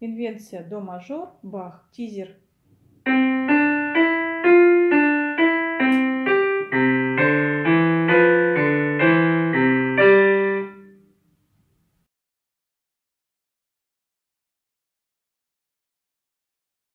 Инвенция до мажор, Бах, тизер.